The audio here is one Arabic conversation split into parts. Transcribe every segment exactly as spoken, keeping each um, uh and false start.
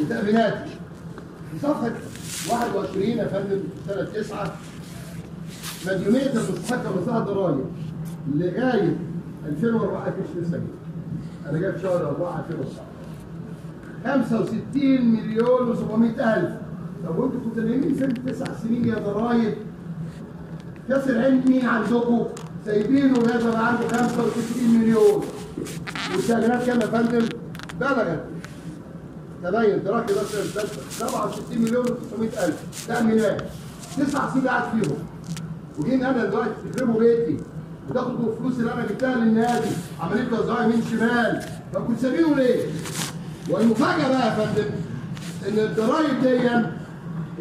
لتأميناتي في صفحة واحد وعشرين يا فندم ثلاثة تسعة مديونية المستحقة لمصلحة الضرايب لغاية ألفين وأربعة كشف سجل. أنا جايب شهر أربعة ألفين وتسعة خمسة وستين مليون وسبعمائة ألف. طب وأنتم كنتوا نايمين سنة تسع سنين يا ضرايب. كاس العين مين عندكم؟ سايبينه لازم عنده خمسة وستين مليون. والتأمينات كام يا فندم؟ بلغت تبين تراكي بس سبعة وستين مليون وتسعمائة ألف تأمينات. تسع سنين قاعد فيهم. وجيت أنا دلوقتي تخربوا بيتي. وتاخدوا الفلوس اللي انا جبتها للنادي عمليه توزيع يمين شمال، طب كنت سابينه ليه؟ والمفاجاه بقى يا فندم ان الضرايب دي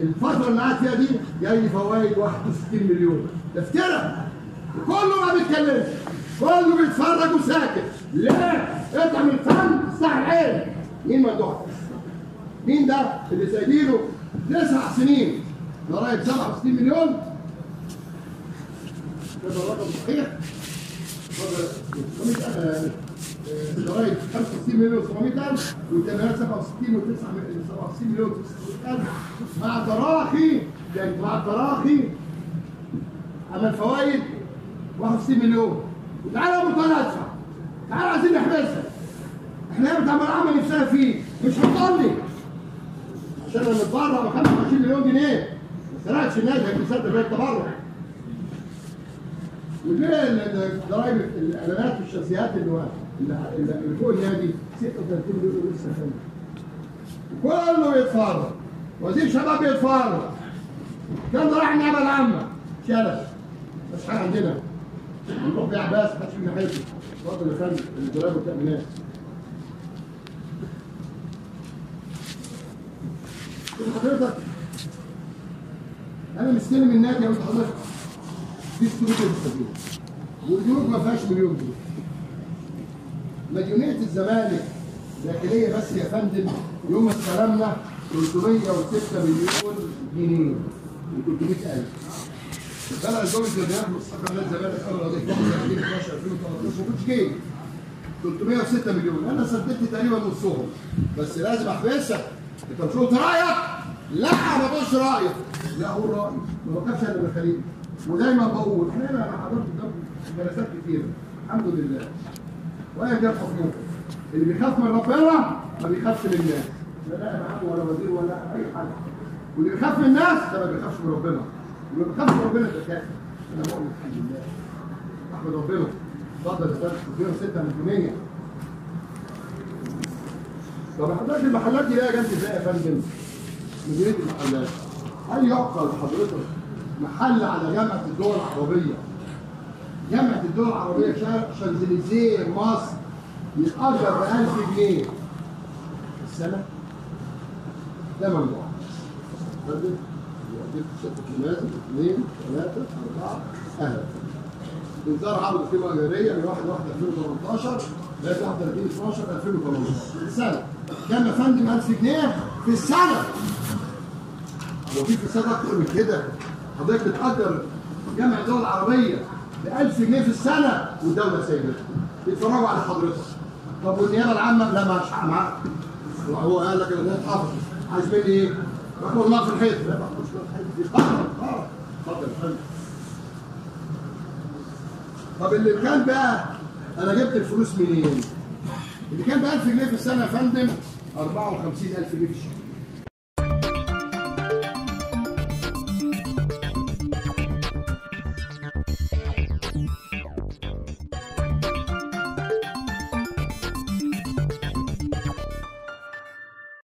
الفتره اللي قعدت فيها دي جاي لي فوائد واحد وستين مليون تفترة، وكله ما بيتكلمش، كله بيتفرج وساكت، ليه؟ اطلع من الفن افتح العين. مين ممدوح؟ مين ده اللي سايبينه تسع سنين ضرايب سبعة وستين مليون؟ ده الرقم صحيح؟ الضرايب خمسة وستين مليون وسبعمائة ألف والتأمينات سبعة وستين مليون وتسعمائة ألف مع تراخي، يعني مع تراخي عمل فوايد واحد وستين مليون. وتعالى يا ابو طارق ادفع، تعالى عايزين نحبسها. احنا هي بتعمل عمل نفسها فيه، مش هتضلي عشان انا متبرع ب خمسة وعشرين مليون جنيه ما سرقتش النادي، هيك مصدق بيت تبرع. وليه الضرايب الاعلانات والشخصيات اللي اللي فوق النادي ستة وثلاثين مليون لسه فاهم؟ كله بيتفرج، وزير شباب بيتفرج. كان راح النيابه العامه شلل، مش حاجه عندنا. نروح بيه عباس محدش فينا حيته. اتفضل يا فندم الضرايب والتأمينات. حضرتك انا مستلم النادي يا ولد حضرتك. دي السلوك المستفيد والبنوك ما فيهاش مليون جنيه. مديونية الزمالك داخلية بس يا فندم يوم ما استلمنا ثلاثمائة وستة مليون جنيه وثلاثمائة ألف. بلغ زوجة الرياض مستحقة نادي الزمالك أول رئيس ألفين وثلاثة عشر ألفين وثلاثة عشر ما كنتش جاي ثلاثمائة وستة مليون. أنا سددت تقريبا نصهم بس لازم أحبسها. أنت مش قلت رأيك؟ لا ما بقولش رأيك. لا أقول رأيي ما بوقفش أنا بالخليل. ودايما بقول احنا هنا انا حضرت جلسات كتيره الحمد لله واقف جنب حكومتك. اللي بيخاف من ربنا ما بيخافش من الناس، لا انا معاه ولا وزير ولا اي حد. واللي بيخاف من الناس ده ما بيخافش من ربنا، واللي ما بيخافش من ربنا ده كافر. انا بقول الحمد لله احمد ربنا. اتفضل يا فندم ستة مليونية. طب حضرتك المحلات دي بقى جنب ازاي يا فندم؟ مديريه المحلات هل يعقل حضرتك محل على جامعة الدول العربية، جامعة الدول العربية شانزليزيه مصر يتأجر ب ألف جنيه السنة؟ ده ممنوع. فندم يعطيك ست كلمات اثنين ثلاثة أربعة أهلا. إنذار عرض القيمة الإيجارية من واحد واحد ألفين وثمانية عشر لغاية واحد وثلاثين اثناشر ألفين وثمانية عشر السنة. كام يا فندم؟ ألف جنيه في السنة. هو في في السنة أكتر من كده؟ حضرتك بتقدر جامعة الدول العربية ب ألف جنيه في السنة والدولة سايبة. بيتفرجوا على حضرتك. طب والنيابة العامة؟ لا مش معاك. هو قال لك انا اتحفظ. عايز مني ايه؟ رحمة الله في الحيط. لا ما رحمش الله في الحيط. اتفضل يا فندم. طب اللي كان بقى انا جبت الفلوس منين؟ اللي كان ب ألف جنيه في السنة يا فندم أربعة وخمسين ألف جنيه في الشهر.